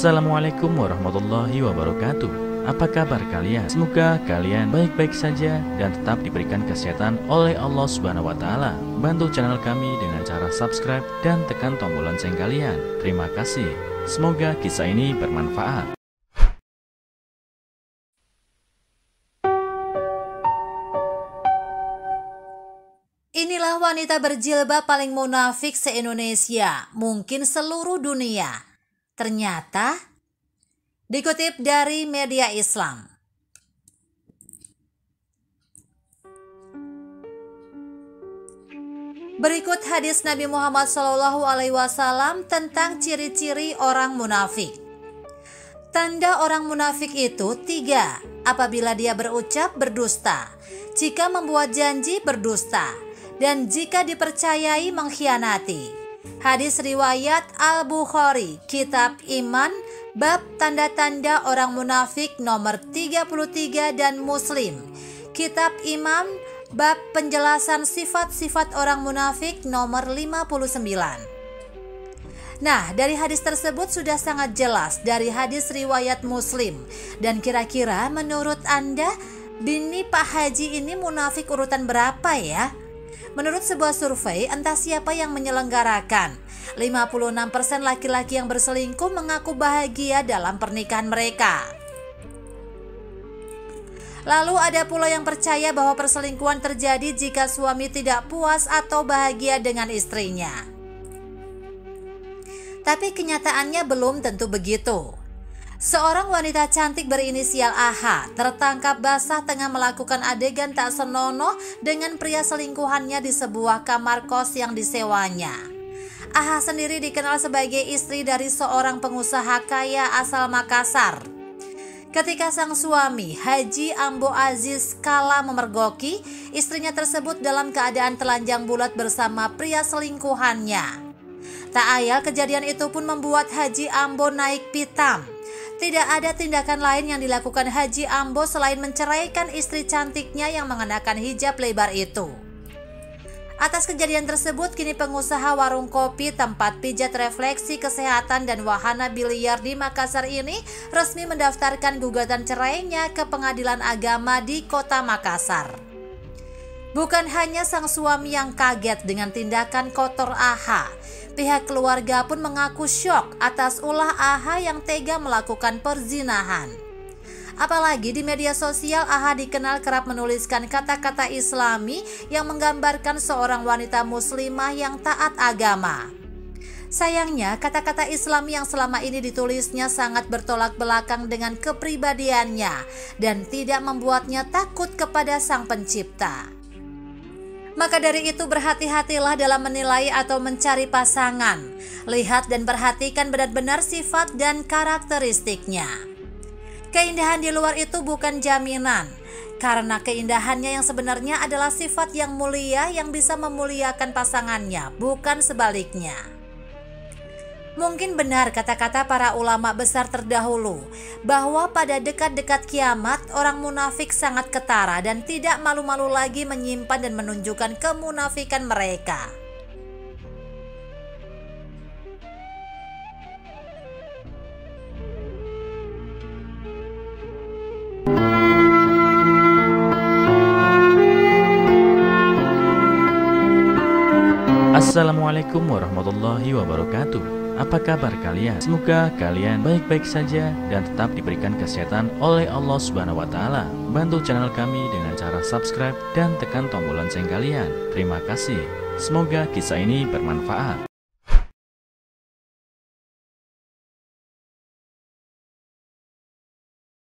Assalamualaikum warahmatullahi wabarakatuh. Apa kabar kalian? Semoga kalian baik-baik saja dan tetap diberikan kesehatan oleh Allah Subhanahu wa Ta'ala. Bantu channel kami dengan cara subscribe dan tekan tombol lonceng kalian. Terima kasih. Semoga kisah ini bermanfaat. Inilah wanita berjilbab paling munafik se-Indonesia, mungkin seluruh dunia. Ternyata, dikutip dari media Islam. Berikut hadis Nabi Muhammad SAW tentang ciri-ciri orang munafik. Tanda orang munafik itu 3. Apabila dia berucap berdusta, jika membuat janji berdusta, dan jika dipercayai mengkhianati. Hadis riwayat Al-Bukhari, Kitab Iman, Bab Tanda-Tanda Orang Munafik nomor 33 dan Muslim, Kitab Iman, Bab Penjelasan Sifat-Sifat Orang Munafik nomor 59. Nah, dari hadis tersebut sudah sangat jelas dari hadis riwayat Muslim. Dan kira-kira menurut Anda, bini Pak Haji ini munafik urutan berapa ya? Menurut sebuah survei, entah siapa yang menyelenggarakan, 56% laki-laki yang berselingkuh mengaku bahagia dalam pernikahan mereka. Lalu ada pula yang percaya bahwa perselingkuhan terjadi jika suami tidak puas atau bahagia dengan istrinya. Tapi kenyataannya belum tentu begitu. Seorang wanita cantik berinisial AH tertangkap basah tengah melakukan adegan tak senonoh dengan pria selingkuhannya di sebuah kamar kos yang disewanya. AH sendiri dikenal sebagai istri dari seorang pengusaha kaya asal Makassar. Ketika sang suami, Haji Ambo Aziz, kala memergoki, istrinya tersebut dalam keadaan telanjang bulat bersama pria selingkuhannya. Tak ayal kejadian itu pun membuat Haji Ambo naik pitam. Tidak ada tindakan lain yang dilakukan Haji Ambo selain menceraikan istri cantiknya yang mengenakan hijab lebar itu. Atas kejadian tersebut, kini pengusaha warung kopi, tempat pijat refleksi, kesehatan, dan wahana biliar di Makassar ini resmi mendaftarkan gugatan cerainya ke Pengadilan Agama di Kota Makassar. Bukan hanya sang suami yang kaget dengan tindakan kotor AH, pihak keluarga pun mengaku syok atas ulah AH yang tega melakukan perzinahan. Apalagi di media sosial, AH dikenal kerap menuliskan kata-kata Islami yang menggambarkan seorang wanita muslimah yang taat agama. Sayangnya, kata-kata Islam yang selama ini ditulisnya sangat bertolak belakang dengan kepribadiannya dan tidak membuatnya takut kepada Sang Pencipta. Maka dari itu, berhati-hatilah dalam menilai atau mencari pasangan. Lihat dan perhatikan benar-benar sifat dan karakteristiknya. Keindahan di luar itu bukan jaminan, karena keindahannya yang sebenarnya adalah sifat yang mulia yang bisa memuliakan pasangannya, bukan sebaliknya. Mungkin benar kata-kata para ulama besar terdahulu, bahwa pada dekat-dekat kiamat orang munafik sangat ketara dan tidak malu-malu lagi menyimpan dan menunjukkan kemunafikan mereka. Assalamualaikum warahmatullahi wabarakatuh. Apa kabar kalian? Semoga kalian baik-baik saja dan tetap diberikan kesehatan oleh Allah Subhanahu wa Ta'ala. Bantu channel kami dengan cara subscribe dan tekan tombol lonceng kalian. Terima kasih. Semoga kisah ini bermanfaat.